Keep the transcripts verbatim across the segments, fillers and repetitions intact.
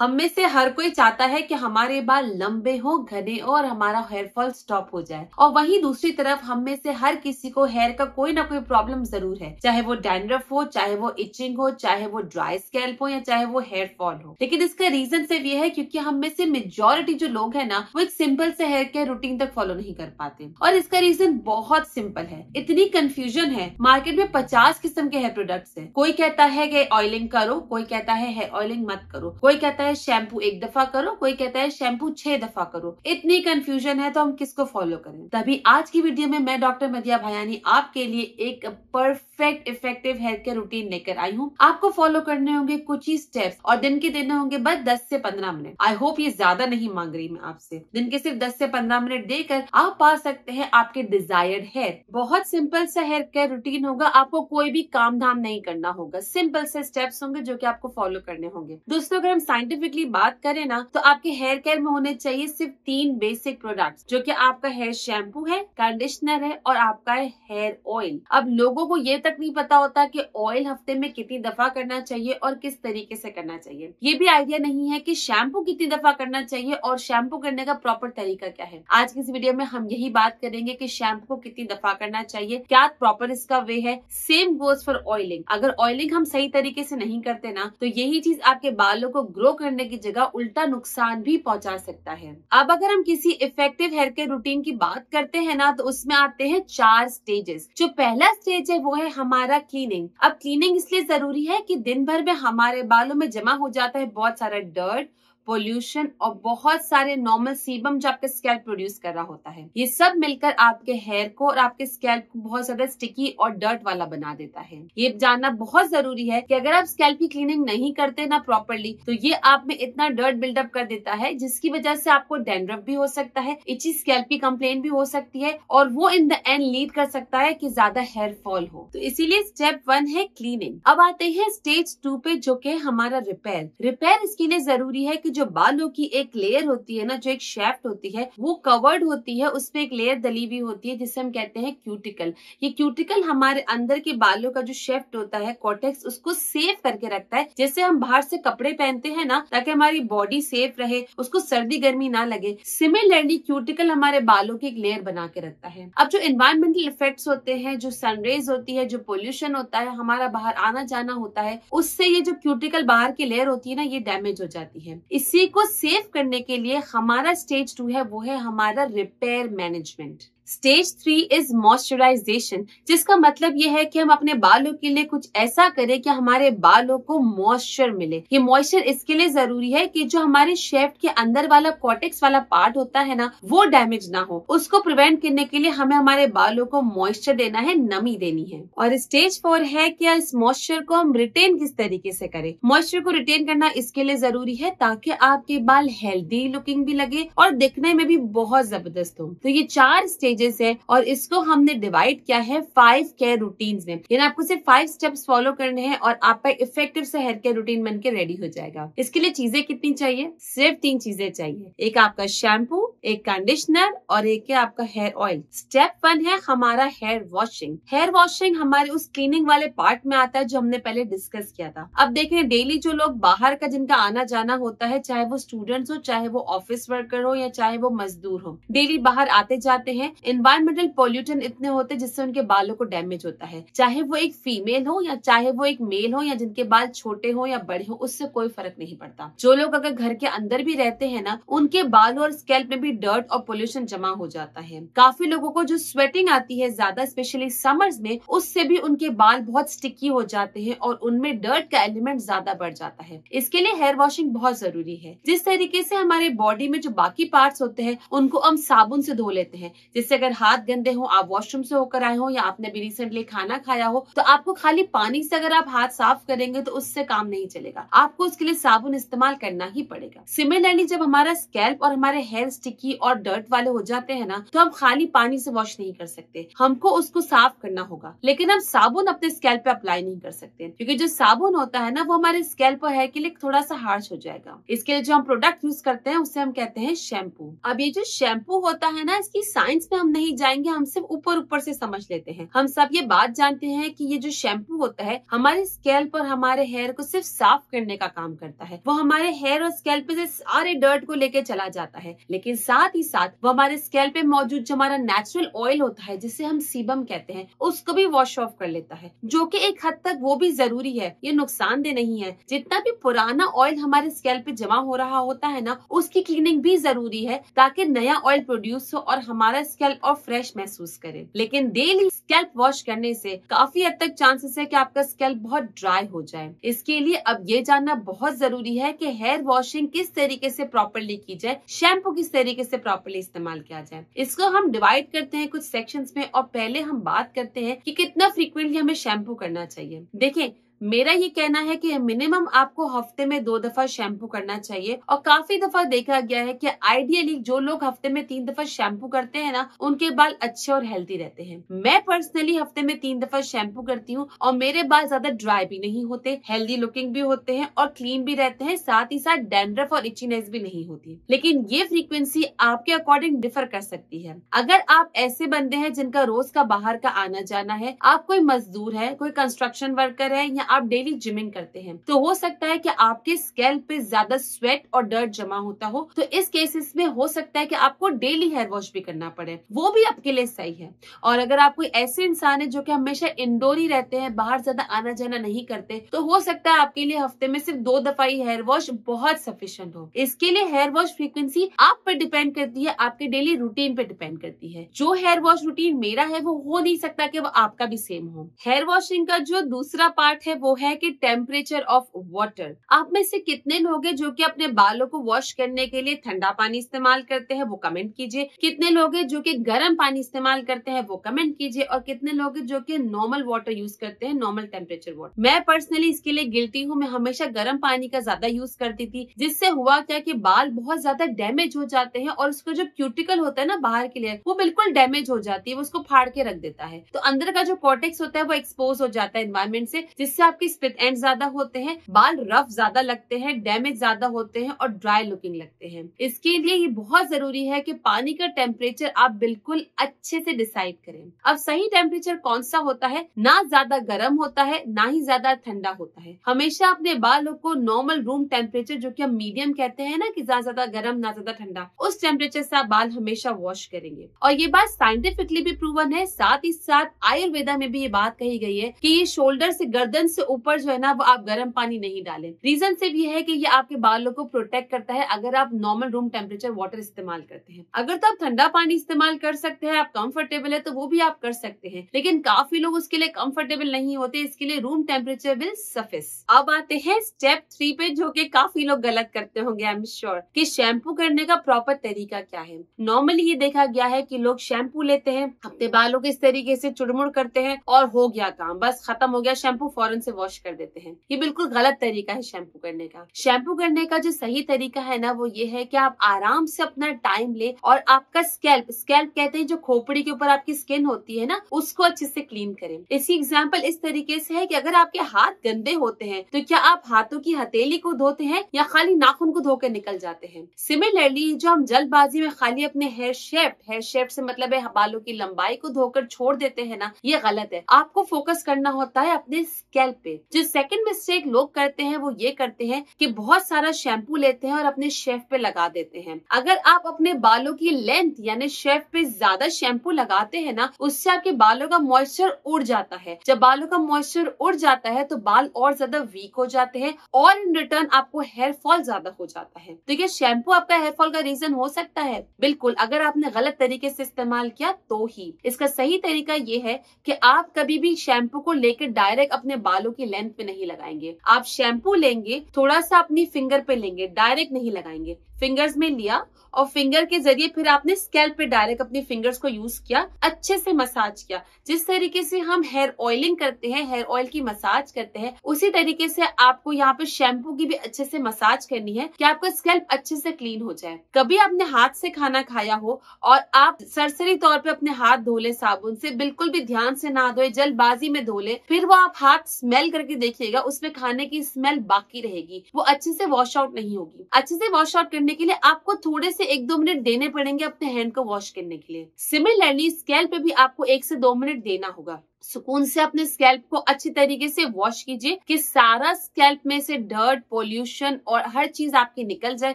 हम में से हर कोई चाहता है कि हमारे बाल लंबे हो, घने हो और हमारा हेयरफॉल स्टॉप हो जाए। और वहीं दूसरी तरफ हम में से हर किसी को हेयर का कोई ना कोई प्रॉब्लम जरूर है, चाहे वो डैंड्रफ हो, चाहे वो इचिंग हो, चाहे वो ड्राई स्कैल्प हो या चाहे वो हेयरफॉल हो। लेकिन इसका रीजन सिर्फ ये है क्योंकि हम में से मेजोरिटी जो लोग है ना, वो एक सिंपल से हेयर केयर रूटीन तक फॉलो नहीं कर पाते। और इसका रीजन बहुत सिंपल है, इतनी कंफ्यूजन है। मार्केट में पचास किस्म के हेयर प्रोडक्ट्स हैं। कोई कहता है कि ऑयलिंग करो, कोई कहता है हेयर ऑयलिंग मत करो, कोई कहता है शैम्पू एक दफा करो, कोई कहता है शैम्पू छह दफा करो। इतनी कंफ्यूजन है तो हम किसको फॉलो करें? तभी आज की वीडियो में मैं डॉक्टर मदिहा भयानी आपके लिए एक perfect effective hair care routine लेकर आई हूँ। आपको फॉलो करने होंगे कुछ ही स्टेप्स और दिन के देने होंगे बस दस से पंद्रह मिनट। आई होप ये ज्यादा नहीं मांग रही मैं आपसे। दिन के सिर्फ दस से पंद्रह मिनट देकर आप पा सकते हैं आपके डिजायर्ड हेयर। बहुत सिंपल सा हेयर केयर रूटीन होगा, आपको कोई भी काम धाम नहीं करना होगा, सिंपल से स्टेप्स होंगे जो की आपको फॉलो करने होंगे। दोस्तों, अगर हम साइंटिफिक बात करें ना तो आपके हेयर केयर में होने चाहिए सिर्फ तीन बेसिक प्रोडक्ट्स, जो कि आपका हेयर शैम्पू है, कंडीशनर है और आपका हेयर ऑयल। अब लोगों को ये तक नहीं पता होता कि ऑयल हफ्ते में कितनी दफा करना चाहिए और किस तरीके से करना चाहिए। ये भी आइडिया नहीं है कि शैम्पू कितनी दफा करना चाहिए और शैम्पू करने का प्रॉपर तरीका क्या है। आज की इस वीडियो में हम यही बात करेंगे कि शैम्पू को कितनी दफा करना चाहिए, क्या प्रॉपर इसका वे है। Same goes for oiling. अगर ऑयलिंग हम सही तरीके से नहीं करते ना तो यही चीज आपके बालों को ग्रो करने की जगह उल्टा नुकसान भी पहुंचा सकता है। अब अगर हम किसी इफेक्टिव हेयर केयर रूटीन की बात करते हैं ना तो उसमें आते हैं चार स्टेजेस। जो पहला स्टेज है वो है हमारा क्लीनिंग। अब क्लीनिंग इसलिए जरूरी है कि दिन भर में हमारे बालों में जमा हो जाता है बहुत सारा डर्ट, पोल्यूशन और बहुत सारे नॉर्मल सीबम जो आपके स्कैल्प प्रोड्यूस कर रहा होता है। ये सब मिलकर आपके हेयर को और आपके स्कैल्प को बहुत ज्यादा स्टिकी और डर्ट वाला बना देता है। ये जानना बहुत जरूरी है कि अगर आप स्कैल्प की क्लीनिंग नहीं करते ना प्रॉपरली तो ये आप में इतना डर्ट बिल्डअप कर देता है जिसकी वजह से आपको डैंड्रफ भी हो सकता है, इची स्कैल्प की कंप्लेंट भी हो सकती है और वो इन द एंड लीड कर सकता है कि ज्यादा हेयर फॉल हो। तो इसीलिए स्टेप वन है क्लीनिंग। अब आते हैं स्टेज टू पे, जो की हमारा रिपेयर। रिपेयर इसके लिए जरूरी है की जो बालों की एक लेयर होती है ना, जो एक शेफ्ट होती है, वो कवर्ड होती है, उसपे एक लेयर दली भी होती है जिसे हम कहते हैं क्यूटिकल। ये क्यूटिकल हमारे अंदर के बालों का जो शेफ्ट होता है, कॉर्टेक्स, उसको सेफ करके रखता है। जैसे हम बाहर से कपड़े पहनते हैं ना ताकि हमारी बॉडी सेफ रहे, उसको सर्दी गर्मी ना लगे, सिमिलरली क्यूटिकल हमारे बालों की एक लेयर बना के रखता है। अब जो एनवायरमेंटल इफेक्ट्स होते हैं, जो सनरेज होती है, जो पोल्यूशन होता है, हमारा बाहर आना जाना होता है, उससे ये जो क्यूटिकल बाहर की लेयर होती है ना, ये डैमेज हो जाती है। इसी को सेव करने के लिए हमारा स्टेज टू है वो है हमारा repair management. Stage three is moisturisation, जिसका मतलब यह है कि हम अपने बालों के लिए कुछ ऐसा करें कि हमारे बालों को मॉइस्चर मिले। ये मॉइस्चर इसके लिए जरूरी है कि जो हमारे शेफ्ट के अंदर वाला कॉर्टेक्स वाला पार्ट होता है ना, वो डैमेज ना हो। उसको प्रिवेंट करने के लिए हमें हमारे बालों को मॉइस्चर देना है, नमी देनी है। और स्टेज फोर है कि इस मॉइस्चर को हम रिटेन किस तरीके से करें। मॉइस्चर को रिटेन करना इसके लिए जरूरी है ताकि आपके बाल हेल्दी लुकिंग भी लगे और दिखने में भी बहुत जबरदस्त हो। तो ये चार स्टेज है और इसको हमने डिवाइड किया है फाइव केयर रूटीन्स में। यानी आपको सिर्फ फाइव स्टेप्स फॉलो करने हैं और आपका इफेक्टिव से हेयर केयर रूटीन बनके रेडी हो जाएगा। इसके लिए चीजें कितनी चाहिए? सिर्फ तीन चीजें चाहिए, एक आपका शैम्पू, एक कंडीशनर और एक है आपका हेयर ऑयल। स्टेप वन है हमारा हेयर वॉशिंग। हेयर वॉशिंग हमारे उस क्लीनिंग वाले पार्ट में आता है जो हमने पहले डिस्कस किया था। अब देखें, डेली जो लोग बाहर का जिनका आना जाना होता है, चाहे वो स्टूडेंट्स हो, चाहे वो ऑफिस वर्कर हो या चाहे वो मजदूर हो, डेली बाहर आते जाते हैं। एनवायरमेंटल पॉल्यूशन इतने होते हैं जिससे उनके बालों को डैमेज होता है। चाहे वो एक फीमेल हो या चाहे वो एक मेल हो या जिनके बाल छोटे हो या बड़े हो, उससे कोई फर्क नहीं पड़ता। जो लोग अगर घर के अंदर भी रहते हैं ना, उनके बालों और स्कैल्प में भी डर्ट और पोल्यूशन जमा हो जाता है। काफी लोगों को जो स्वेटिंग आती है ज्यादा, स्पेशली समर्स में, उससे भी उनके बाल बहुत स्टिकी हो जाते हैं और उनमें डर्ट का एलिमेंट ज्यादा बढ़ जाता है। इसके लिए हेयर वॉशिंग बहुत जरूरी है। जिस तरीके से हमारे बॉडी में जो बाकी पार्ट्स होते हैं उनको हम साबुन से धो लेते हैं, जिससे अगर हाथ गंदे हो, आप वॉशरूम से होकर आए हो या आपने भी रिसेंटली खाना खाया हो, तो आपको खाली पानी से अगर आप हाथ साफ करेंगे तो उससे काम नहीं चलेगा, आपको उसके लिए साबुन इस्तेमाल करना ही पड़ेगा। सिमिलरली जब हमारा स्कैल्प और हमारे हेयर स्टिकी और डर्ट वाले हो जाते हैं ना, तो हम खाली पानी से वॉश नहीं कर सकते, हमको उसको साफ करना होगा। लेकिन हम साबुन अपने स्कैल्प पे अप्लाई नहीं कर सकते क्योंकि जो साबुन होता है ना, वो हमारे स्कैल्प और हेयर के लिए थोड़ा सा हार्श हो जाएगा। इसके लिए जो हम प्रोडक्ट यूज करते हैं उसे हम कहते हैं शैम्पू। अब ये जो शैम्पू होता है ना, इसकी साइंस में हम नहीं जाएंगे, हम सिर्फ ऊपर ऊपर से समझ लेते हैं। हम सब ये बात जानते हैं कि ये जो शैम्पू होता है हमारे स्केल पर हमारे हेयर को सिर्फ साफ करने का काम करता है, वो हमारे हेयर और स्केल पे से सारे डर्ट को लेके चला जाता है, लेकिन साथ ही साथ वो हमारे स्केल पे मौजूद जो हमारा नेचुरल ऑयल होता है जिसे हम सीबम कहते हैं उसको भी वॉश ऑफ कर लेता है, जो कि एक हद तक वो भी जरूरी है। ये नुकसानदेह नहीं है। जितना भी पुराना ऑयल हमारे स्केल पे जमा हो रहा होता है ना, उसकी क्लीनिंग भी जरूरी है ताकि नया ऑयल प्रोड्यूस हो और हमारा स्केल्प और फ्रेश महसूस करे। लेकिन डेली स्केल्प वॉश करने से काफी हद तक चांसेस है कि आपका स्केल्प बहुत ड्राई हो जाए। इसके लिए अब ये जानना बहुत जरूरी है कि हेयर वॉशिंग किस तरीके से प्रॉपर्ली की जाए, शैम्पू किस तरीके से प्रॉपर्ली इस्तेमाल किया जाए। इसको हम डिवाइड करते हैं कुछ सेक्शंस में और पहले हम बात करते हैं कि कितना फ्रीक्वेंटली हमें शैम्पू करना चाहिए। देखें, मेरा ये कहना है कि मिनिमम आपको हफ्ते में दो दफा शैम्पू करना चाहिए और काफी दफा देखा गया है कि आइडियली जो लोग हफ्ते में तीन दफा शैम्पू करते हैं ना, उनके बाल अच्छे और हेल्दी रहते हैं। मैं पर्सनली हफ्ते में तीन दफा शैम्पू करती हूँ और मेरे बाल ज्यादा ड्राई भी नहीं होते, हेल्दी लुकिंग भी होते हैं और क्लीन भी रहते हैं, साथ ही साथ डैंड्रफ और इचीनेस भी नहीं होती। लेकिन ये फ्रीक्वेंसी आपके अकॉर्डिंग डिफर कर सकती है। अगर आप ऐसे बंदे हैं जिनका रोज का बाहर का आना जाना है, आप कोई मजदूर है, कोई कंस्ट्रक्शन वर्कर है या आप डेली जिमिंग करते हैं, तो हो सकता है कि आपके स्केल्प पे ज्यादा स्वेट और डर्ट जमा होता हो, तो इस केसेस में हो सकता है कि आपको डेली हेयर वॉश भी करना पड़े, वो भी आपके लिए सही है। और अगर आप कोई ऐसे इंसान है जो कि हमेशा इंडोर ही रहते हैं, बाहर ज्यादा आना जाना नहीं करते, तो हो सकता है आपके लिए हफ्ते में सिर्फ दो दफा ही हेयर वॉश बहुत सफिशिएंट हो। इसके लिए हेयर वॉश फ्रीक्वेंसी आप पर डिपेंड करती है, आपके डेली रूटीन पे डिपेंड करती है। जो हेयर वॉश रूटीन मेरा है वो हो नहीं सकता कि वो आपका भी सेम हो। हेयर वॉशिंग का जो दूसरा पार्ट है वो है कि टेम्परेचर ऑफ वाटर। आप में से कितने लोग हैं जो कि अपने बालों को वॉश करने के लिए ठंडा पानी इस्तेमाल करते हैं, वो कमेंट कीजिए। कितने लोग हैं जो कि गर्म पानी इस्तेमाल करते हैं, वो कमेंट कीजिए। और कितने लोग हैं जो कि नॉर्मल वाटर यूज करते हैं, नॉर्मल टेम्परेचर वाटर। मैं पर्सनली इसके लिए गिल्टी हूँ। मैं हमेशा गर्म पानी का ज्यादा यूज करती थी, जिससे हुआ क्या कि बाल बहुत ज्यादा डैमेज हो जाते हैं और उसका जो क्यूटिकल होता है ना बाहर के लिए, वो बिल्कुल डैमेज हो जाती है, वो उसको फाड़ के रख देता है। तो अंदर का जो कॉर्टेक्स होता है वो एक्सपोज हो जाता है एनवायरमेंट से, जिससे आपके स्प्लिट एंड ज्यादा होते हैं, बाल रफ ज्यादा लगते हैं, डैमेज ज्यादा होते हैं और ड्राई लुकिंग लगते हैं। इसके लिए ये बहुत जरूरी है कि पानी का टेम्परेचर आप बिल्कुल अच्छे से डिसाइड करें। अब सही टेम्परेचर कौन सा होता है, ना ज्यादा गर्म होता है ना ही ज्यादा ठंडा होता है। हमेशा अपने बालों को नॉर्मल रूम टेम्परेचर, जो कि हम मीडियम कहते हैं ना, कि ना ज्यादा गर्म ना ज्यादा ठंडा, उस टेम्परेचर से आप बाल हमेशा वॉश करेंगे। और ये बात साइंटिफिकली भी प्रूवन है, साथ ही साथ आयुर्वेदा में भी ये बात कही गई है कि ये शोल्डर से गर्दन से ऊपर जो है ना, वो आप गर्म पानी नहीं डालें। रीजन सिर्फ ये है कि ये आपके बालों को प्रोटेक्ट करता है अगर आप नॉर्मल रूम टेम्परेचर वाटर इस्तेमाल करते हैं। अगर तो आप ठंडा पानी इस्तेमाल कर सकते हैं, आप कंफर्टेबल है तो वो भी आप कर सकते हैं, लेकिन काफी लोग उसके लिए कंफर्टेबल नहीं होते, इसके लिए रूम टेम्परेचर विल सफिस। अब आते हैं स्टेप थ्री पे, जो कि काफी लोग गलत करते होंगे आई एम श्योर, कि शैम्पू करने का प्रॉपर तरीका क्या है। नॉर्मली ये देखा गया है कि लोग शैम्पू लेते हैं, अपने बालों को इस तरीके से चुड़मुड़ करते हैं और हो गया काम, बस खत्म हो गया, शैम्पू फौरन से वॉश कर देते हैं। ये बिल्कुल गलत तरीका है शैम्पू करने का। शैम्पू करने का जो सही तरीका है ना, वो ये है कि आप आराम से अपना टाइम ले और आपका स्कैल्प स्कैल्प कहते हैं जो खोपड़ी के ऊपर आपकी स्किन होती है ना, उसको अच्छे से क्लीन करें। इसकी एग्जांपल इस तरीके से है कि अगर आपके हाथ गंदे होते हैं तो क्या आप हाथों की हथेली को धोते हैं या खाली नाखून को धोकर निकल जाते हैं। सिमिलरली जो हम जल्दबाजी में खाली अपने हेयर शेफ्ट हेयर शेफ्ट से मतलब है बालों की लंबाई को धोकर छोड़ देते हैं ना, ये गलत है। आपको फोकस करना होता है अपने स्कैल्प पे। जो सेकंड मिस्टेक लोग करते हैं वो ये करते हैं कि बहुत सारा शैम्पू लेते हैं और अपने शेफ पे लगा देते हैं। अगर आप अपने बालों की लेंथ यानी शेफ पे ज्यादा शैम्पू लगाते हैं ना, उससे आपके बालों का मॉइस्चर उड़ जाता है। जब बालों का मॉइस्चर उड़ जाता है तो बाल और ज्यादा वीक हो जाते हैं और इन रिटर्न आपको हेयर फॉल ज्यादा हो जाता है। तो ये शैम्पू आपका हेयर फॉल का रीजन हो सकता है, बिल्कुल, अगर आपने गलत तरीके से इस्तेमाल किया तो ही। इसका सही तरीका ये है कि आप कभी भी शैम्पू को लेकर डायरेक्ट अपने बालों की लेंथ पे नहीं लगाएंगे। आप शैम्पू लेंगे, थोड़ा सा अपनी फिंगर पे लेंगे, डायरेक्ट नहीं लगाएंगे। फिंगर्स में लिया और फिंगर के जरिए फिर आपने स्कैल्प पे डायरेक्ट अपनी फिंगर्स को यूज किया, अच्छे से मसाज किया। जिस तरीके से हम हेयर ऑयलिंग करते हैं, हेयर ऑयल की मसाज करते हैं, उसी तरीके से आपको यहाँ पे शैम्पू की भी अच्छे से मसाज करनी है कि आपका स्कैल्प अच्छे से क्लीन हो जाए। कभी आपने हाथ से खाना खाया हो और आप सरसरी तौर पे अपने हाथ धो ले साबुन से, बिल्कुल भी ध्यान से ना धोए, जल्दबाजी में धो ले, फिर वो आप हाथ स्मेल करके देखिएगा, उसमें खाने की स्मेल बाकी रहेगी, वो अच्छे से वॉश आउट नहीं होगी। अच्छे से वॉश आउट करने करने के लिए आपको थोड़े से एक दो मिनट देने पड़ेंगे अपने हैंड को वॉश करने के लिए। सिमिलरली स्कैल्प पे भी आपको एक से दो मिनट देना होगा। सुकून से अपने स्कैल्प को अच्छी तरीके से वॉश कीजिए कि सारा स्कैल्प में से डर्ट, पोल्यूशन और हर चीज आपकी निकल जाए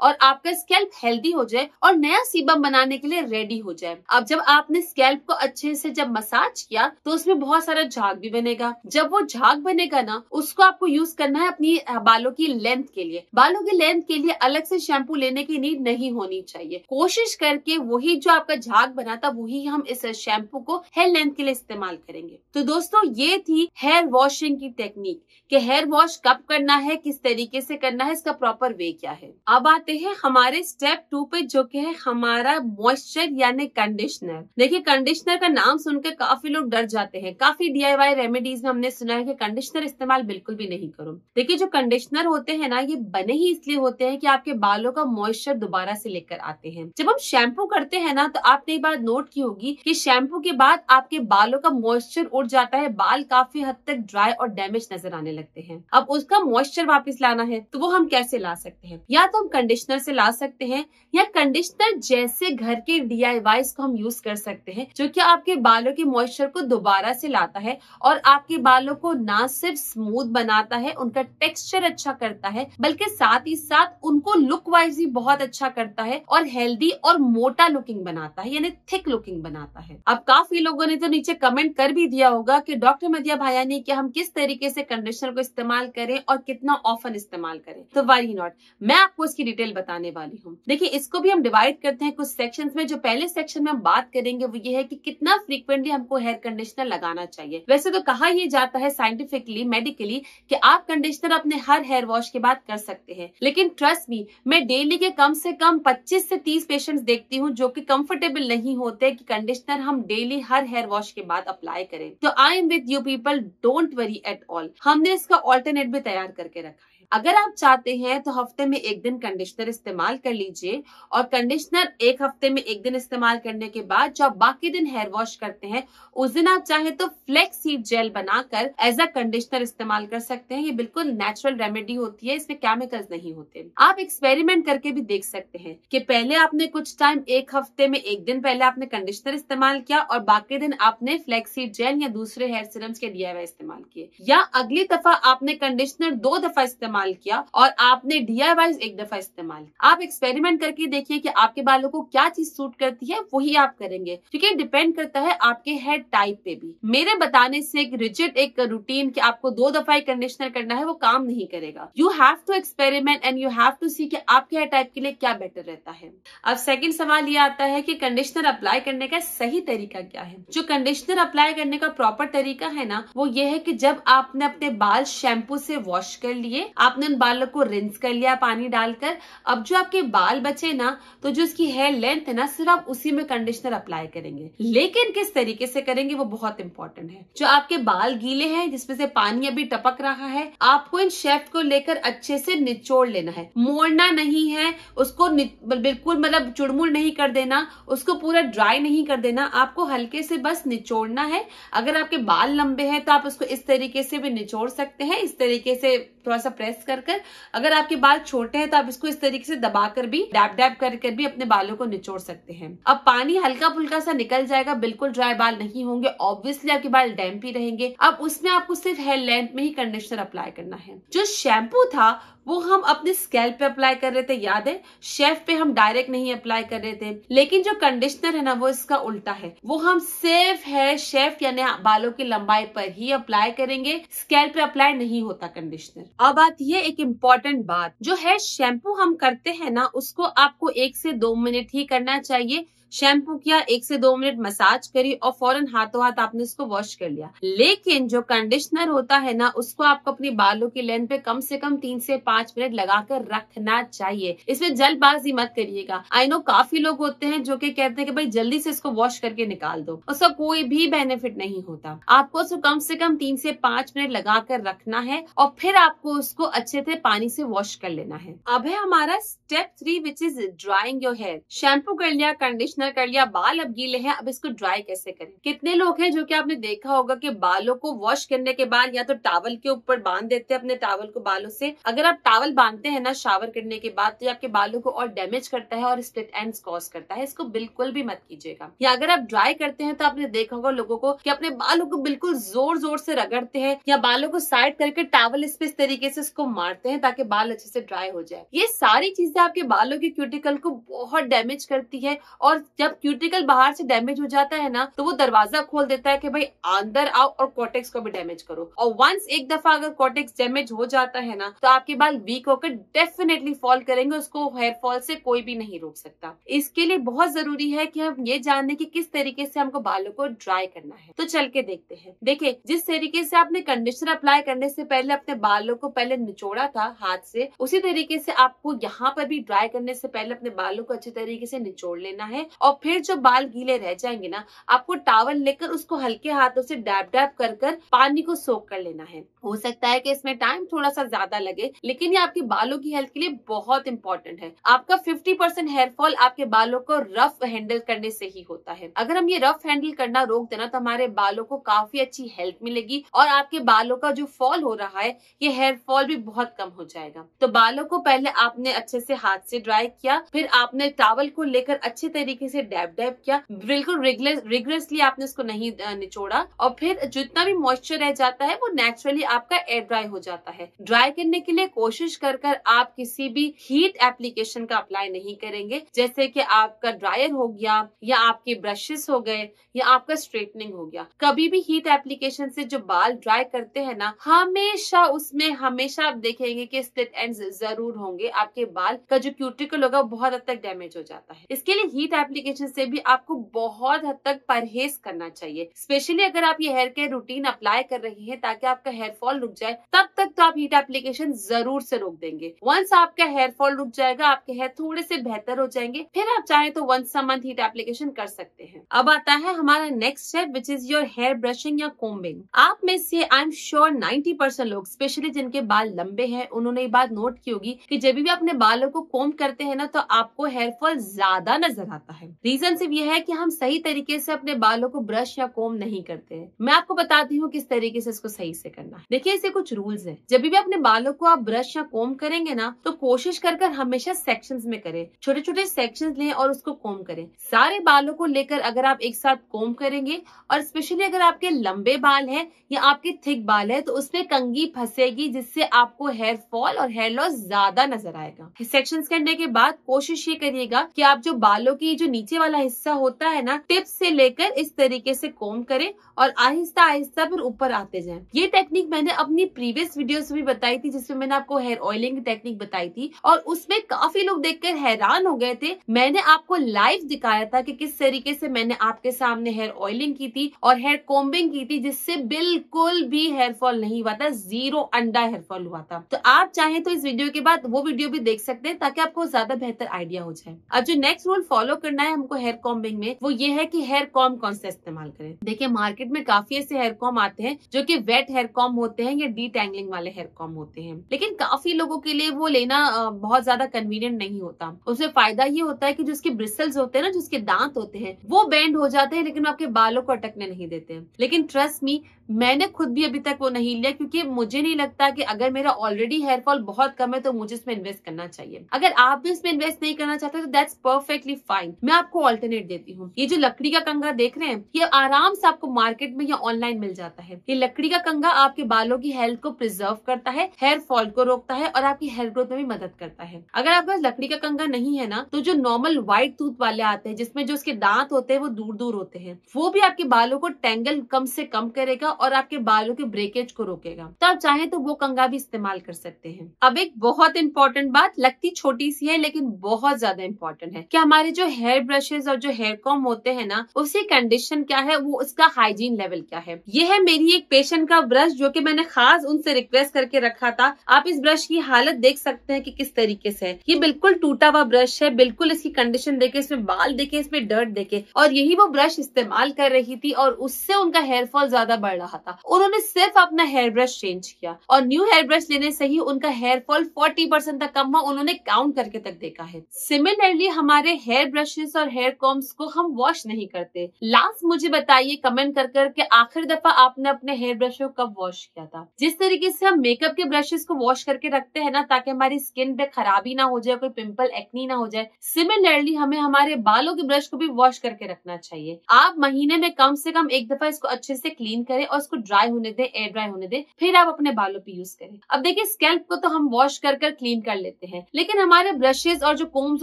और आपका स्कैल्प हेल्दी हो जाए और नया सीबम बनाने के लिए रेडी हो जाए। अब जब आपने स्कैल्प को अच्छे से जब मसाज किया तो उसमें बहुत सारा झाग भी बनेगा। जब वो झाग बनेगा ना, उसको आपको यूज करना है अपनी बालों की लेंथ के लिए। बालों की लेंथ के लिए अलग से शैम्पू लेने की नीड नहीं होनी चाहिए। कोशिश करके वही जो आपका झाग बना था वही हम इस शैम्पू को हेयर लेंथ के लिए इस्तेमाल करेंगे। तो दोस्तों ये थी हेयर वॉशिंग की टेक्निक कि हेयर वॉश कब करना है, किस तरीके से करना है, इसका प्रॉपर वे क्या है। अब आते हैं हमारे स्टेप टू पे जो कि है हमारा मॉइस्चर यानी कंडीशनर। देखिए कंडीशनर का नाम सुनकर काफी लोग डर जाते हैं। काफी डीआईवाई रेमेडीज में हमने सुना है कि कंडीशनर इस्तेमाल बिल्कुल भी नहीं करो। देखिये जो कंडीशनर होते हैं ना, ये बने ही इसलिए होते हैं कि आपके बालों का मॉइस्चर दोबारा से लेकर आते हैं। जब हम शैम्पू करते हैं ना, तो आपने एक बार नोट की होगी कि शैम्पू के बाद आपके बालों का मॉइस्चर उड़ जाता है, बाल काफी हद तक ड्राई और डैमेज नजर आने लगते हैं। अब उसका मॉइस्चर वापस लाना है तो वो हम कैसे ला सकते हैं? या तो हम कंडीशनर से ला सकते हैं या कंडीशनर जैसे घर के डीआईवाईज को हम यूज कर सकते हैं जो कि आपके बालों के मॉइस्चर को दोबारा से लाता है और आपके बालों को ना सिर्फ स्मूथ बनाता है, उनका टेक्सचर अच्छा करता है, बल्कि साथ ही साथ उनको लुक वाइज भी बहुत अच्छा करता है और हेल्दी और मोटा लुकिंग बनाता है, यानी थिक लुकिंग बनाता है। अब काफी लोगों ने तो नीचे कमेंट कर भी दिया होगा कि डॉक्टर मदिहा भायानी कि हम किस तरीके से कंडीशनर को इस्तेमाल करें और कितना ऑफन इस्तेमाल करें। तो वाई नॉट, मैं आपको इसकी डिटेल बताने वाली हूँ। देखिए इसको भी हम डिवाइड करते हैं कुछ सेक्शंस में। जो पहले सेक्शन में हम बात करेंगे वो ये है कि कितना फ्रीक्वेंटली हमको हेयर कंडीशनर लगाना चाहिए। वैसे तो कहा यह जाता है साइंटिफिकली, मेडिकली, कि आप कंडीशनर अपने हर हेयर वॉश के बाद कर सकते हैं, लेकिन ट्रस्ट मी, मैं डेली के कम से कम पच्चीस से तीस पेशेंट्स देखती हूँ जो की कम्फर्टेबल नहीं होते कि कंडीशनर हम डेली हर हेयर वॉश के बाद अप्लाई करें। तो I am with you people, don't worry at all. हमने इसका ऑल्टरनेट भी तैयार करके रखा है। अगर आप चाहते हैं तो हफ्ते में एक दिन कंडीशनर इस्तेमाल कर लीजिए और कंडीशनर एक हफ्ते में एक दिन इस्तेमाल करने के बाद जो आप बाकी दिन हेयर वॉश करते हैं उस दिन आप चाहे तो फ्लेक्स सीड जेल बनाकर एज अ कंडीशनर इस्तेमाल कर सकते हैं। ये बिल्कुल नेचुरल रेमेडी होती है, इसमें केमिकल्स नहीं होते। आप एक्सपेरिमेंट करके भी देख सकते हैं कि पहले आपने कुछ टाइम एक हफ्ते में एक दिन पहले आपने कंडीशनर इस्तेमाल किया और बाकी दिन आपने फ्लेक्स सीड जेल या दूसरे हेयर सीरम्स के डीआईवाई इस्तेमाल किए, या अगली दफा आपने कंडीशनर दो दफा इस्तेमाल किया और आपने डीआईवाई एक दफा इस्तेमाल। आप एक्सपेरिमेंट करके देखिए कि आपके बालों को क्या चीज सूट करती है, वही आप करेंगे, क्योंकि डिपेंड करता है आपके हेयर टाइप पे भी। मेरे बताने से एक रिजिड एक रूटीन कि आपको दो दफा कंडीशनर करना है वो काम नहीं करेगा। You have to experiment and you have to see कि आपके हेयर टाइप के लिए क्या बेटर रहता है। अब सेकंड सवाल ये आता है कि कंडीशनर अप्लाई करने का सही तरीका क्या है। जो कंडीशनर अप्लाई करने का प्रॉपर तरीका है ना, वो ये है कि जब आपने अपने बाल शैम्पू से वॉश कर लिए, आपने उन बालों को रिंस कर लिया पानी डालकर, अब जो आपके बाल बचे ना, तो जो इसकी हेयर लेंथ है ना, सिर्फ आप उसी में कंडीशनर अप्लाई करेंगे। लेकिन किस तरीके से करेंगे वो बहुत इंपॉर्टेंट है। जो आपके बाल गीले हैं, जिसमें से पानी अभी टपक रहा है, आपको इन शेफ्ट को लेकर अच्छे से निचोड़ लेना है। मोड़ना नहीं है उसको, बिल्कुल मतलब चुड़मुड़ नहीं कर देना, उसको पूरा ड्राई नहीं कर देना, आपको हल्के से बस निचोड़ना है। अगर आपके बाल लंबे हैं तो आप उसको इस तरीके से भी निचोड़ सकते हैं, इस तरीके से थोड़ा सा प्रेस कर कर। अगर आपके बाल छोटे हैं तो आप इसको इस तरीके से दबाकर भी, डैप डैप करके भी अपने बालों को निचोड़ सकते हैं। अब पानी हल्का फुल्का सा निकल जाएगा, बिल्कुल ड्राई बाल नहीं होंगे, ऑब्वियसली आपके बाल डैम्प ही रहेंगे। अब उसमें आपको सिर्फ हेयर लेंथ में ही कंडीशनर अप्लाई करना है। जो शैम्पू था वो हम अपने स्कैल्प पे अप्लाई कर रहे थे, याद है, शेफ पे हम डायरेक्ट नहीं अप्लाई कर रहे थे। लेकिन जो कंडीशनर है ना, वो इसका उल्टा है, वो हम सिर्फ है शेफ यानी बालों की लंबाई पर ही अप्लाई करेंगे, स्कैल्प पे अप्लाई नहीं होता कंडीशनर। अब आती है एक इम्पोर्टेंट बात, जो है शैम्पू हम करते हैं ना, उसको आपको एक से दो मिनट ही करना चाहिए। शैम्पू किया, एक से दो मिनट मसाज करी और फौरन हाथों हाथ आपने इसको वॉश कर लिया। लेकिन जो कंडीशनर होता है ना, उसको आपको अपने बालों की लेंथ पे कम से कम तीन से पांच मिनट लगाकर रखना चाहिए। इसमें जल्दबाजी मत करिएगा। आई नो काफी लोग होते हैं जो कि कहते हैं कि भाई जल्दी से इसको वॉश करके निकाल दो, उसका कोई भी बेनिफिट नहीं होता। आपको उसको कम से कम तीन से पांच मिनट लगाकर रखना है और फिर आपको उसको अच्छे से पानी से वॉश कर लेना है। अब है हमारा step three which is drying your hair. Shampoo कर लिया, कंडीशनर कंडीशनर कर लिया, बाल अब गीले हैं, अब इसको ड्राई कैसे करें। कितने लोग हैं जो कि आपने देखा होगा कि बालों को वॉश करने के बाद या तो टॉवल के ऊपर बांध देते हैं अपने टॉवल को बालों से। अगर आप टॉवल बांधते हैं ना शावर करने के बाद तो आपके बालों को और डैमेज करता है और स्प्लिट एंड्स कॉज करता है, इसको बिल्कुल भी मत कीजिएगा। या अगर आप ड्राई करते हैं तो आपने देखा होगा लोगों को कि अपने बालों को बिल्कुल जोर जोर से रगड़ते हैं या बालों को साइड करके टॉवल इस पे इस तरीके से इसको मारते हैं ताकि बाल अच्छे से ड्राई हो जाए। ये सारी चीजें आपके बालों के क्यूटिकल को बहुत डैमेज करती है और जब क्यूटिकल बाहर से डैमेज हो जाता है ना तो वो दरवाजा खोल देता है कि भाई अंदर आओ और कॉर्टेक्स को भी डैमेज करो। और वंस एक दफा अगर कॉर्टेक्स डैमेज हो जाता है ना तो आपके बाल वीक होकर डेफिनेटली फॉल करेंगे, उसको हेयर फॉल से कोई भी नहीं रोक सकता। इसके लिए बहुत जरूरी है कि हम ये जान लें कि किस तरीके से हमको बालों को ड्राई करना है। तो चल के देखते हैं। देखिए, जिस तरीके से आपने कंडीशनर अप्लाई करने से पहले अपने बालों को पहले निचोड़ा था हाथ से, उसी तरीके से आपको यहाँ पर भी ड्राई करने से पहले अपने बालों को अच्छे तरीके से निचोड़ लेना है। और फिर जो बाल गीले रह जाएंगे ना आपको टॉवल लेकर उसको हल्के हाथों से डैप डैप कर कर पानी को सोख कर लेना है। हो सकता है कि इसमें टाइम थोड़ा सा ज्यादा लगे लेकिन ये आपके बालों की हेल्थ के लिए बहुत इंपॉर्टेंट है। आपका फिफ्टी परसेंट हेयरफॉल आपके बालों को रफ हैंडल करने से ही होता है। अगर हम ये रफ हैंडल करना रोक देना तो हमारे बालों को काफी अच्छी हेल्थ मिलेगी और आपके बालों का जो फॉल हो रहा है ये हेयरफॉल भी बहुत कम हो जाएगा। तो बालों को पहले आपने अच्छे से हाथ से ड्राई किया, फिर आपने टॉवल को लेकर अच्छे तरीके से डैप डैप किया, बिल्कुल रिगरसली आपने इसको नहीं निचोड़ा। और फिर जितना भी मॉइस्चर रह जाता है वो नेचुरली आपका एयर ड्राई हो जाता है। ड्राई करने के लिए कोशिश कर कर आप किसी भी हीट एप्लीकेशन का अप्लाई नहीं करेंगे, जैसे कि आपका ड्रायर हो गया या आपके ब्रशेस हो गए या आपका स्ट्रेटनिंग हो गया। कभी भी हीट एप्लीकेशन से जो बाल ड्राई करते हैं ना हमेशा उसमें हमेशा आप देखेंगे कि स्प्लिट एंड्स जरूर होंगे, आपके बाल का जो क्यूटिकल होगा बहुत हद तक डैमेज हो जाता है। इसके लिए हीट एप्लीकेशन से भी आपको बहुत हद तक परहेज करना चाहिए, स्पेशली अगर आप ये हेयर केयर रूटीन अप्लाई कर रही हैं ताकि आपका हेयरफॉल रुक जाए, तब तक तो आप हीट एप्लीकेशन जरूर से रोक देंगे। वंस आपका हेयरफॉल रुक जाएगा, आपके हेयर थोड़े से बेहतर हो जाएंगे, फिर आप चाहे तो once a month heat application कर सकते हैं। अब आता है हमारा next step which is your hair brushing या कोम्बिंग। आप में से I am sure ninety percent लोग स्पेशली जिनके बाल लंबे हैं उन्होंने ये बात नोट की होगी कि जब भी अपने बालों को कोम्ब करते हैं ना तो आपको हेयरफॉल ज्यादा नजर आता है। रीजन सिर्फ ये है कि हम सही तरीके से अपने बालों को ब्रश या कोम्ब नहीं करते हैं। मैं आपको बताती हूँ किस तरीके से इसको सही से करना है। देखिए, इसे कुछ रूल्स हैं। जब भी अपने बालों को आप ब्रश या कोम्ब करेंगे ना तो कोशिश कर कर हमेशा सेक्शंस में करें, छोटे छोटे सेक्शंस लें और उसको कोम्ब करें। सारे बालों को लेकर अगर आप एक साथ कोम्ब करेंगे और स्पेशली अगर आपके लंबे बाल हैं या आपके थिक बाल है तो उसमें कंघी फंसेगी, जिससे आपको हेयर फॉल और हेयर लॉस ज्यादा नजर आएगा। सेक्शंस करने के बाद कोशिश ये करिएगा कि आप जो बालों की जो नीचे वाला हिस्सा होता है ना टिप से लेकर इस तरीके से कोम्ब करें और आहिस्ता आहिस्ता फिर ऊपर आते जाएं। ये टेक्निक मैंने अपनी प्रीवियस वीडियोस में भी बताई थी जिसमें मैंने आपको हेयर ऑयलिंग की टेक्निक बताई थी और उसमें काफी लोग देखकर हैरान हो गए थे। मैंने आपको लाइव दिखाया था कि किस तरीके से मैंने आपके सामने हेयर ऑयलिंग की थी और हेयर कोम्बिंग की थी, जिससे बिल्कुल भी हेयरफॉल नहीं हुआ था, जीरो अंडा हेयरफॉल हुआ था। तो आप चाहे तो इस वीडियो के बाद वो वीडियो भी देख सकते हैं ताकि आपको ज्यादा बेहतर आइडिया हो जाए। अब जो नेक्स्ट रूल फॉलो करना है हमको हेयर कॉम्बिंग में वो ये है कि हेयर कॉम्ब कौन सा इस्तेमाल करें। देखिए, मार्केट में काफी ऐसे हेयर कॉम्ब आते हैं जो कि वेट हेयर कॉम्ब होते हैं या डीटैंगलिंग वाले हेयर कॉम्ब होते हैं, लेकिन काफी लोगों के लिए वो लेना बहुत ज्यादा कन्वीनियंट नहीं होता। उसमें फायदा ये होता है कि जो उसके ब्रिसल्स होते हैं ना, जिसके दांत होते हैं वो बेंड हो जाते हैं लेकिन आपके बालों को अटकने नहीं देते। लेकिन ट्रस्ट मी, मैंने खुद भी अभी तक वो नहीं लिया क्योंकि मुझे नहीं लगता कि अगर मेरा ऑलरेडी हेयरफॉल बहुत कम है तो मुझे इसमें इन्वेस्ट करना चाहिए। अगर आप भी इसमें इन्वेस्ट नहीं करना चाहते तो दैट्स परफेक्टली फाइन। मैं आपको ऑल्टरनेट देती हूँ। ये जो लकड़ी का कंघा देख रहे हैं ये आराम से आपको मार्केट में या ऑनलाइन मिल जाता है। ये लकड़ी का कंघा आपके बालों की हेल्थ को प्रिजर्व करता है, हेयर फॉल को रोकता है और आपकी हेयर ग्रोथ में भी मदद करता है। अगर आपके पास लकड़ी का कंघा नहीं है ना तो जो नॉर्मल व्हाइट टूथ वाले आते हैं जिसमें जो उसके दांत होते हैं वो दूर दूर होते हैं, वो भी आपके बालों को टेंगल कम से कम करेगा और आपके बालों के ब्रेकेज को रोकेगा। तो आप चाहे तो वो कंघा भी इस्तेमाल कर सकते हैं। अब एक बहुत इंपॉर्टेंट बात, लगती छोटी सी है लेकिन बहुत ज्यादा इंपॉर्टेंट है कि हमारे जो हेयर ब्रशेस और जो हेयर कॉम्ब होते हैं ना उसकी कंडीशन क्या है, वो उसका हाइजीन लेवल क्या है। ये है मेरी एक पेशेंट का ब्रश जो कि मैंने खास उनसे रिक्वेस्ट करके रखा था। आप इस ब्रश की हालत देख सकते हैं कि किस तरीके से है। ये बिल्कुल टूटा हुआ ब्रश है, बिल्कुल इसकी कंडीशन देखे, इसमें बाल देखे, इसमें डर्ट देखे और यही वो ब्रश इस्तेमाल कर रही थी और उससे उनका हेयरफॉल ज्यादा बढ़ रहा रहा था। उन्होंने सिर्फ अपना हेयर ब्रश चेंज किया और न्यू हेयर ब्रश लेने से ही उनका हेयर फॉल चालीस परसेंट तक कम हुआ। उन्होंने काउंट करके तक देखा है। सिमिलरली हमारे हेयर ब्रशेस और हेयर कॉम्स को हम वॉश नहीं करते। लास्ट मुझे बताइए कमेंट कर कर के आखिर दफा आपने अपने हेयर ब्रश को कब वॉश किया था। जिस तरीके से हम मेकअप के ब्रशेस को वॉश करके रखते हैं ना ताकि हमारी स्किन पे खराबी ना हो जाए, कोई पिंपल एक्नी ना हो जाए, सिमिलरली हमें हमारे बालों के ब्रश को भी वॉश करके रखना चाहिए। आप महीने में कम से कम एक दफा इसको अच्छे से क्लीन करें और इसको ड्राई होने दें, एयर ड्राई होने दें, फिर आप अपने बालों पे यूज करें। अब देखिए स्कैल्प को तो हम वॉश कर कर क्लीन कर लेते हैं लेकिन हमारे ब्रशेस और जो कोम्स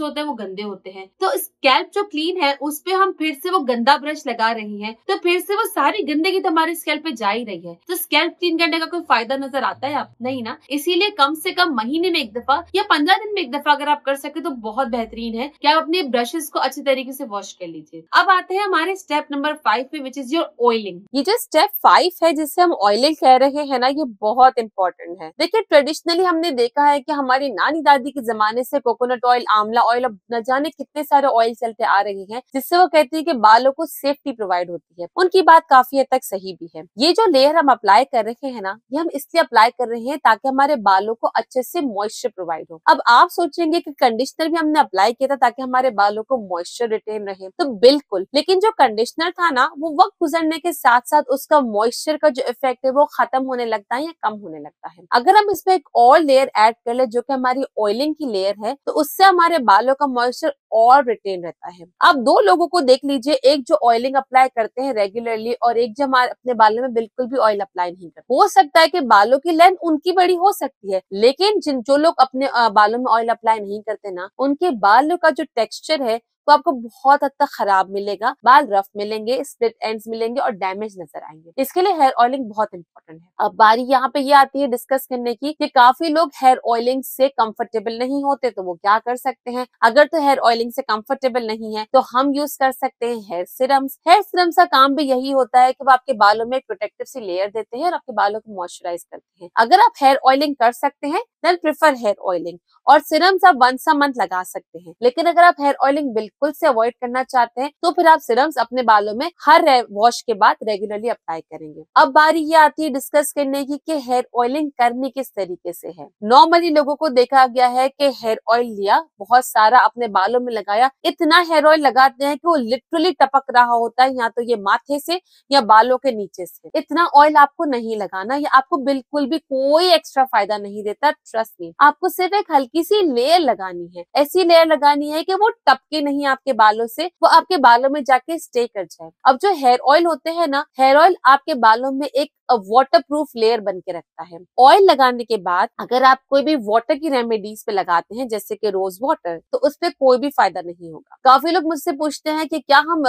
होते हैं वो गंदे होते हैं, तो स्कैल्प जो क्लीन है उस पे हम फिर से वो गंदा ब्रश लगा रही हैं, तो फिर से वो सारी गंदगी तो हमारे स्कैल्प पे जा ही रही है। तो स्कैल्प क्लीन करने का कोई फायदा नजर आता है आप नहीं ना। इसीलिए कम से कम महीने में एक दफा या पंद्रह दिन में एक दफा अगर आप कर सके तो बहुत बेहतरीन है कि आप अपने ब्रशेस को अच्छे तरीके से वॉश कर लीजिए। अब आते हैं हमारे स्टेप नंबर फाइव पे विच इज योर ऑयलिंग। ये जो स्टेप फाइव है जिसे हम ऑयलिंग कह रहे हैं ना, ये बहुत इंपॉर्टेंट है। देखिए ट्रेडिशनली हमने देखा है कि हमारी नानी दादी के जमाने से कोकोनट ऑयल, आंवला ऑयल और न जाने कितने सारे ऑयल चलते आ रही हैं, जिससे वो कहती है कि बालों को सेफ्टी प्रोवाइड होती है। उनकी बात काफी हद तक सही भी है। ये जो लेयर हम अप्लाई कर रहे हैं ना, ये हम इसलिए अप्लाई कर रहे हैं ताकि हमारे बालों को अच्छे से मॉइस्चर प्रोवाइड हो। अब आप सोचेंगे कि कंडीशनर भी हमने अप्लाई किया था ताकि हमारे बालों को मॉइस्चर रिटेन रहे, तो बिल्कुल, लेकिन जो कंडीशनर था ना वो वक्त गुजरने के साथ साथ उसका मॉइस्चर का जो इफेक्ट है वो खत्म होने लगता है या कम होने लगता है। अगर हम इसमें एक और लेयर ऐड कर ले जो कि हमारी ऑयलिंग की लेयर है, तो उससे हमारे बालों का मॉइस्चर और रिटेन रहता है। आप दो लोगों को देख लीजिए, एक जो ऑयलिंग अप्लाई करते हैं रेगुलरली और एक जो हमारे अपने बालों में बिल्कुल भी ऑयल अप्लाई नहीं करते। हो सकता है कि बालों की लेंथ उनकी बड़ी हो सकती है, लेकिन जिन जो लोग अपने बालों में ऑयल अप्लाई नहीं करते ना, उनके बालों का जो टेक्सचर है तो आपको बहुत हद तक खराब मिलेगा। बाल रफ मिलेंगे, स्प्लिट एंड्स मिलेंगे और डैमेज नजर आएंगे। इसके लिए हेयर ऑयलिंग बहुत इंपॉर्टेंट है। अब बारी यहाँ पे ये आती है डिस्कस करने की कि काफी लोग हेयर ऑयलिंग से कंफर्टेबल नहीं होते, तो वो क्या कर सकते हैं। अगर तो हेयर ऑयलिंग से कंफर्टेबल नहीं है तो हम यूज कर सकते हैं हेयर सिरम्स। हेयर सिरम्स का काम भी यही होता है कि वो आपके बालों में एक प्रोटेक्टिव सी लेयर देते हैं और आपके बालों को मॉइस्चराइज करते हैं। अगर आप हेयर ऑयलिंग कर सकते हैं देन प्रेफर हेयर ऑयलिंग, और सिरम्स आप वंस अ मंथ लगा सकते हैं। लेकिन अगर आप हेयर ऑयलिंग बिल्कुल से अवॉइड करना चाहते हैं तो फिर आप सिरम्स अपने बालों में हर वॉश के बाद रेगुलरली अप्लाई करेंगे। अब बारी ये आती है डिस्कस करने की कि हेयर ऑयलिंग करनी किस तरीके से है। नॉर्मली लोगों को देखा गया है कि हेयर ऑयल लिया, बहुत सारा अपने बालों में लगाया, इतना हेयर ऑयल लगाते हैं कि वो लिटरली टपक रहा होता है, या तो ये माथे से या बालों के नीचे से। इतना ऑयल आपको नहीं लगाना, ये आपको बिल्कुल भी कोई एक्स्ट्रा फायदा नहीं देता, ट्रस्ट मी। आपको सिर्फ एक हल्की सी लेयर लगानी है, ऐसी लेयर लगानी है कि वो टपके नहीं आपके बालों से, वो आपके बालों में जाके स्टे कर जाए। अब जो हेयर ऑयल होते हैं ना, हेयर ऑयल आपके बालों में एक वाटर प्रूफ लेयर बन के रखता है। ऑयल लगाने के बाद अगर आप कोई भी वाटर की रेमेडीज पे लगाते हैं जैसे कि रोज वाटर, तो उस पे कोई भी फायदा नहीं होगा। काफी लोग मुझसे पूछते हैं कि क्या हम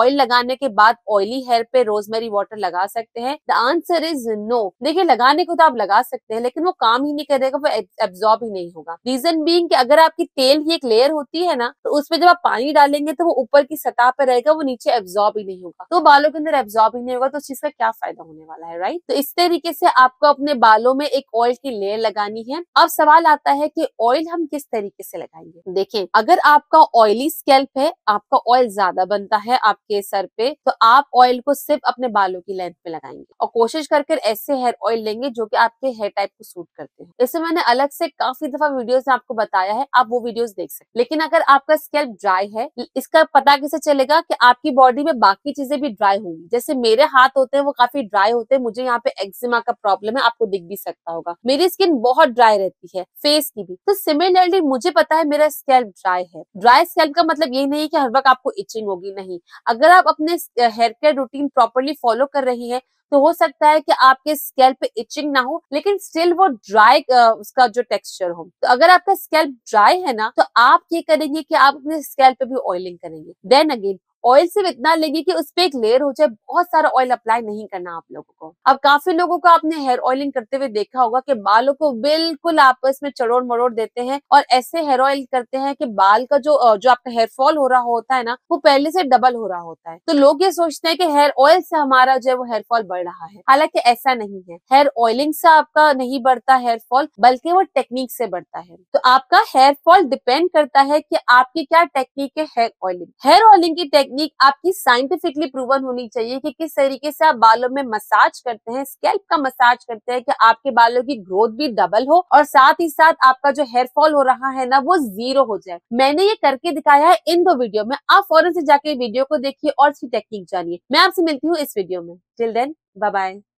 ऑयल लगाने के बाद ऑयली हेयर पे रोजमेरी वाटर लगा सकते हैं। The answer is no. देखिए लगाने को तो आप लगा सकते हैं लेकिन वो काम ही नहीं करेगा, वो एब्जॉर्ब ही नहीं होगा। रीजन बीइंग कि अगर आपकी तेल की एक लेयर होती है ना, तो उसमें जब आप पानी डालेंगे तो वो ऊपर की सतह पे रहेगा, वो नीचे एब्जॉर्ब ही नहीं होगा, तो बालों के अंदर एब्जॉर्ब ही नहीं होगा, तो उस चीज का क्या फायदा होने वाला है, राइट। तो इस तरीके से आपको अपने बालों में एक ऑयल की लेयर लगानी है। अब सवाल आता है कि ऑयल हम किस तरीके से लगाएंगे। देखें, अगर आपका ऑयली स्कैल्प है, आपका ऑयल ज्यादा बनता है आपके सर पे, तो आप ऑयल को सिर्फ अपने बालों की लेंथ पे लगाएंगे और कोशिश करके ऐसे हेयर ऑयल लेंगे जो कि आपके हेयर टाइप को सूट करते हैं। इससे मैंने अलग से काफी दफा वीडियोस में आपको बताया है, आप वो वीडियोस देख सकते हैं। लेकिन अगर आपका स्कैल्प ड्राई है, इसका पता कैसे चलेगा कि आपकी बॉडी में बाकी चीजें भी ड्राई होंगी। जैसे मेरे हाथ होते हैं वो काफी ड्राई होते हैं, मुझे यहाँ पे एक्जिमा का प्रॉब्लम है, आपको दिख भी सकता होगा। मेरी स्किन बहुत ड्राई रहती है, फेस की भी। तो सिमिलरली मुझे पता है मेरा स्कैल्प ड्राई है। ड्राई स्कैल्प का मतलब ये नहीं कि हर वक्त आपको इचिंग होगी, नहीं। अगर आप अपने hair care routine properly follow कर रही हैं तो हो सकता है कि आपके स्कैल्प पे इचिंग ना हो, लेकिन स्टिल वो ड्राई उसका जो टेक्सचर हो। तो अगर आपका स्कैल्प ड्राई है ना, तो आप ये करेंगे कि आप अपने स्कैल्प पे भी ऑयलिंग करेंगे। देन अगेन ऑयल सिर्फ इतना लेंगे कि उस पर एक लेयर हो जाए, बहुत सारा ऑयल अप्लाई नहीं करना आप लोगों को। अब काफी लोगों को आपने हेयर ऑयलिंग करते हुए देखा होगा कि बालों को बिल्कुल आपस में चड़ोड़ मड़ोड़ देते हैं और ऐसे हेयर ऑयल करते हैं कि बाल का जो जो आपका हेयर फॉल हो रहा होता है ना, वो पहले से डबल हो रहा होता है। तो लोग ये सोचते हैं कि हेयर ऑयल से हमारा जो है वो हेयर फॉल बढ़ रहा है, हालांकि ऐसा नहीं है। हेयर ऑयलिंग से आपका नहीं बढ़ता हेयर फॉल, बल्कि वो टेक्निक से बढ़ता है। तो आपका हेयर फॉल डिपेंड करता है कि आपकी क्या टेक्निक है हेयर ऑयलिंग। हेयर ऑयलिंग की टेक्निक टेक्निक आपकी साइंटिफिकली प्रूवन होनी चाहिए कि किस तरीके से आप बालों में मसाज करते हैं, स्कैल्प का मसाज करते हैं, कि आपके बालों की ग्रोथ भी डबल हो और साथ ही साथ आपका जो हेयर फॉल हो रहा है ना वो जीरो हो जाए। मैंने ये करके दिखाया है इन दो वीडियो में, आप फौरन से जाके वीडियो को देखिए और इसकी टेक्निक जानिए। मैं आपसे मिलती हूँ इस वीडियो में। Till then bye bye.